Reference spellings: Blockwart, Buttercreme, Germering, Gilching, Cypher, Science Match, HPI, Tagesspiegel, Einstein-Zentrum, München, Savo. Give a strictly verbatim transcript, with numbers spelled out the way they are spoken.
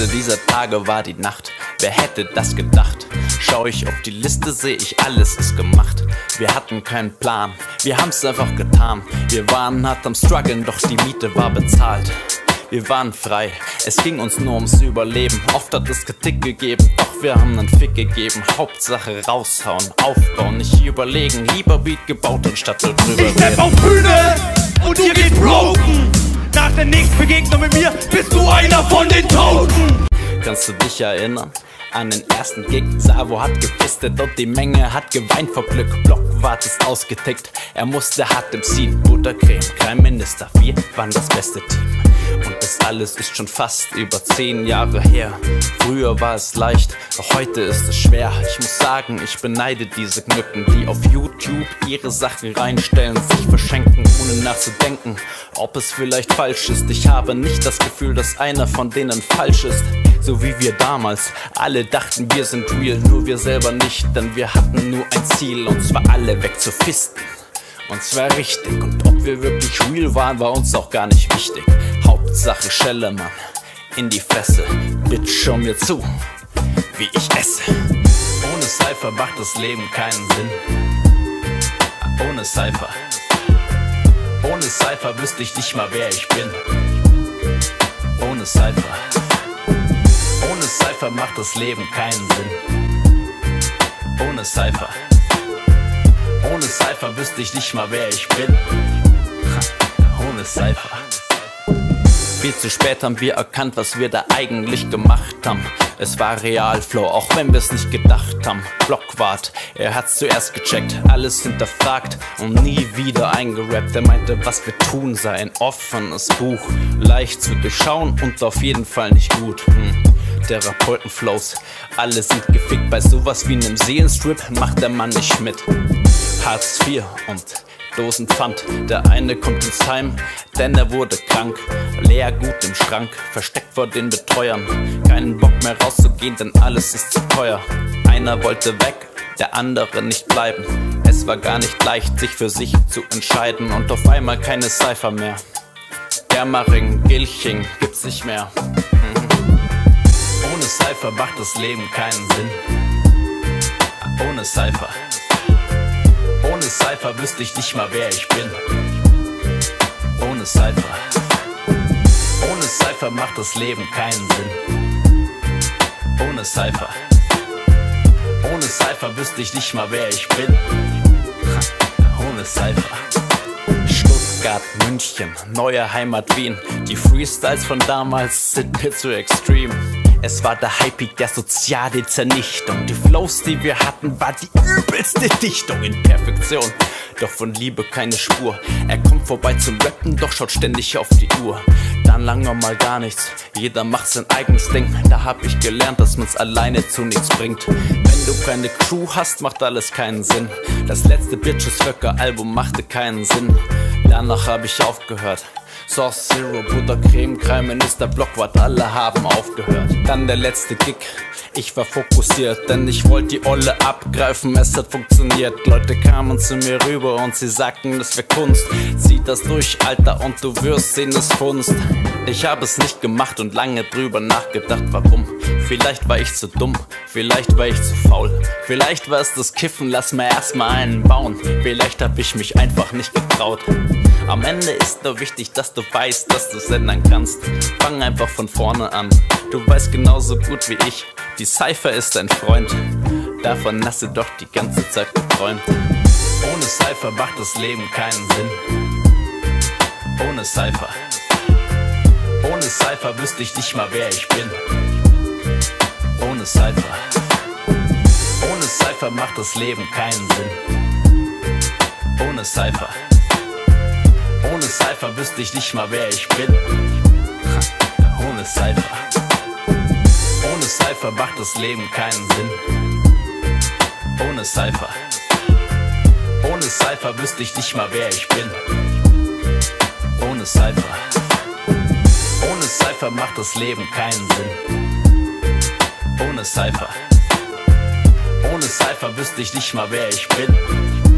Schlimmste dieser Tage war die Nacht. Wer hätte das gedacht? Schau ich auf die Liste, sehe ich, alles ist gemacht. Wir hatten keinen Plan, wir haben's einfach getan. Wir waren hart am Struggeln, doch die Miete war bezahlt. Wir waren frei, es ging uns nur ums Überleben. Oft hat es Kritik gegeben, doch wir haben einen Fick gegeben. Hauptsache raushauen, aufbauen, nicht überlegen. Lieber Beat gebaut anstatt nur drüber reden. Ich stepp auf Bühne und dir geht's broken. Nach der nächsten Begegnung mit mir bist du einer von den Toten. Kannst du dich erinnern an den ersten Gig? Savo hat gefistet und die Menge hat geweint vor Glück. Blockwart ist ausgetickt, er musste hart im Ziehen. Buttercreme, kein Minister, wir waren das beste Team. Und das alles ist schon fast über zehn Jahre her. Früher war es leicht, doch heute ist es schwer. Ich muss sagen, ich beneide diese Knücken, die auf YouTube ihre Sachen reinstellen, sich verschenken, ohne nachzudenken, ob es vielleicht falsch ist. Ich habe nicht das Gefühl, dass einer von denen falsch ist. So wie wir damals, alle dachten, wir sind real, nur wir selber nicht. Denn wir hatten nur ein Ziel, und zwar alle wegzufisten. Und zwar richtig, und ob wir wirklich real waren, war uns auch gar nicht wichtig. Hauptsache Schelle, Mann, in die Fresse. Bitch, schau mir zu, wie ich esse. Ohne Cypher macht das Leben keinen Sinn. Ohne Cypher. Ohne Cypher wüsste ich nicht mal, wer ich bin. Ohne Cypher. Ohne Cypher macht das Leben keinen Sinn. Ohne Cypher. Ohne Cypher wüsste ich nicht mal, wer ich bin. Ohne Cypher. Viel zu spät haben wir erkannt, was wir da eigentlich gemacht haben. Es war Realflow, auch wenn wir es nicht gedacht haben. Blockwart, er hat's zuerst gecheckt, alles hinterfragt und nie wieder eingerappt. Er meinte, was wir tun, sei ein offenes Buch. Leicht zu durchschauen und auf jeden Fall nicht gut. Hm. Therapeutenflows, alle sind gefickt. Bei sowas wie einem Seelenstrip macht der Mann nicht mit. Hartz vier und Dosen Pfand. Der eine kommt ins Heim, denn er wurde krank. Leer gut im Schrank, versteckt vor den Betreuern. Keinen Bock mehr rauszugehen, denn alles ist zu teuer. Einer wollte weg, der andere nicht bleiben. Es war gar nicht leicht, sich für sich zu entscheiden. Und auf einmal keine Cypher mehr. Germering, Gilching gibt's nicht mehr. Ohne Cypher macht das Leben keinen Sinn. Ohne Cypher. Ohne Cypher wüsste ich nicht mal, wer ich bin. Ohne Cypher. Ohne Cypher macht das Leben keinen Sinn. Ohne Cypher. Ohne Cypher wüsste ich nicht mal, wer ich bin. Ohne Cypher. Stuttgart, München, neue Heimat Wien. Die Freestyles von damals sind mir zu extrem. Es war der Hype der sozialen Zernichtung. Die Flows, die wir hatten, war die übelste Dichtung in Perfektion. Doch von Liebe keine Spur. Er kommt vorbei zum Rappen, doch schaut ständig auf die Uhr. Dann lange mal gar nichts, jeder macht sein eigenes Ding. Da hab ich gelernt, dass man's alleine zu nichts bringt. Wenn du keine Crew hast, macht alles keinen Sinn. Das letzte BiatchesFiaker-Album machte keinen Sinn. Danach hab ich aufgehört. Sauce, Zero, Buttercreme, Crime Minister, Blockwart, alle haben aufgehört. Dann der letzte Gig, ich war fokussiert, denn ich wollte die Olle abgreifen, es hat funktioniert. Leute kamen zu mir rüber und sie sagten, das wäre Kunst. Zieh das durch, Alter, und du wirst sehen, das Funst. Ich habe es nicht gemacht und lange drüber nachgedacht, warum. Vielleicht war ich zu dumm, vielleicht war ich zu faul. Vielleicht war es das Kiffen, lass mir erstmal einen bauen. Vielleicht hab ich mich einfach nicht getraut. Am Ende ist nur wichtig, dass du weißt, dass du es ändern kannst. Fang einfach von vorne an, du weißt genauso gut wie ich. Die Cypher ist dein Freund, davon hast du doch die ganze Zeit geträumt. Ohne Cypher macht das Leben keinen Sinn. Ohne Cypher. Ohne Cypher wüsste ich nicht mal, wer ich bin. Ohne Cypher. Ohne Cypher macht das Leben keinen Sinn. Ohne Cypher. Ohne Cypher wüsste ich nicht mal, wer ich bin. Ohne Cypher. Ohne Cypher macht das Leben keinen Sinn. Ohne Cypher. Ohne Cypher wüsste ich nicht mal, wer ich bin. Ohne Cypher. Ohne Cypher macht das Leben keinen Sinn. Ohne Cypher. Ohne Cypher wüsste ich nicht mal, wer ich bin.